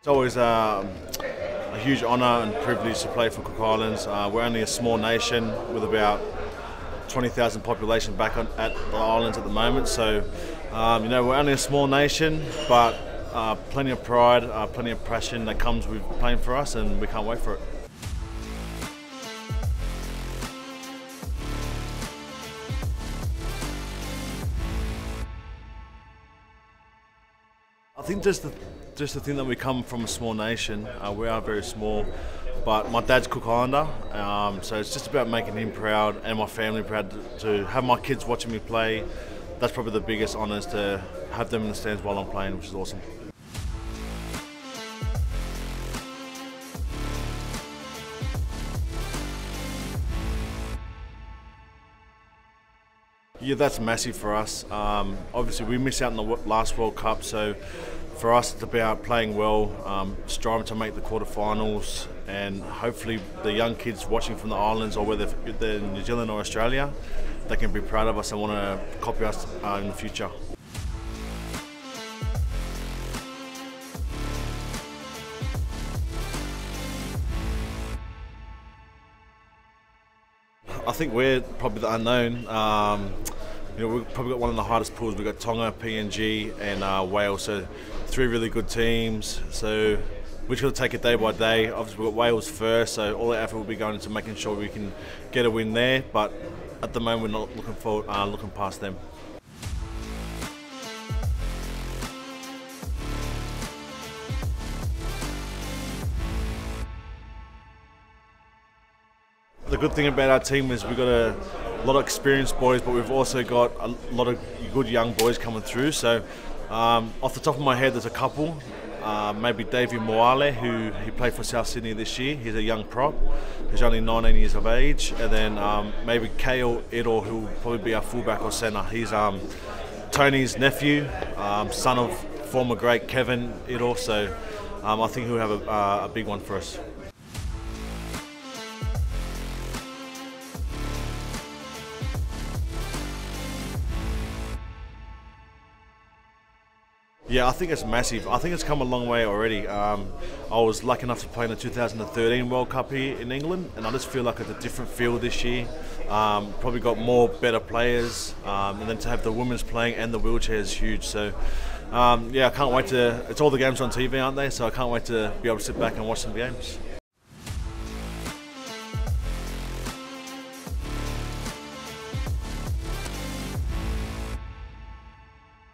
It's always a huge honour and privilege to play for Cook Islands. We're only a small nation with about 20,000 population back at the islands at the moment. So, you know, we're only a small nation, but plenty of pride, plenty of passion that comes with playing for us, and we can't wait for it. I think just the thing that we come from a small nation, we are very small, but my dad's Cook Islander, so it's just about making him proud and my family proud to have my kids watching me play. That's probably the biggest honour, is to have them in the stands while I'm playing, which is awesome. Yeah, that's massive for us. Obviously, we missed out on the last World Cup, so for us it's about playing well, striving to make the quarterfinals, and hopefully the young kids watching from the islands, or whether they're in New Zealand or Australia, they can be proud of us and want to copy us in the future. I think we're probably the unknown. You know, we've probably got one of the hardest pools. We've got Tonga, PNG and Wales, so three really good teams. So we've got to take it day by day. Obviously we've got Wales first, so all our effort will be going into making sure we can get a win there, but at the moment we're not looking forward, looking past them. The good thing about our team is we've got a lot of experienced boys, but we've also got a lot of good young boys coming through. So off the top of my head, there's a couple, maybe Davey Moale, who he played for South Sydney this year. He's a young prop, he's only 19 years of age. And then maybe Kale Itoa, who will probably be our fullback or centre. He's Tony's nephew, son of former great Kevin Itoa. So I think he'll have a big one for us. Yeah, I think it's massive. I think it's come a long way already. I was lucky enough to play in the 2013 World Cup here in England, and I just feel like it's a different field this year. Probably got more better players, and then to have the women's playing and the wheelchair is huge. So yeah, I can't wait to, it's all the games on TV, aren't they? So I can't wait to be able to sit back and watch some games.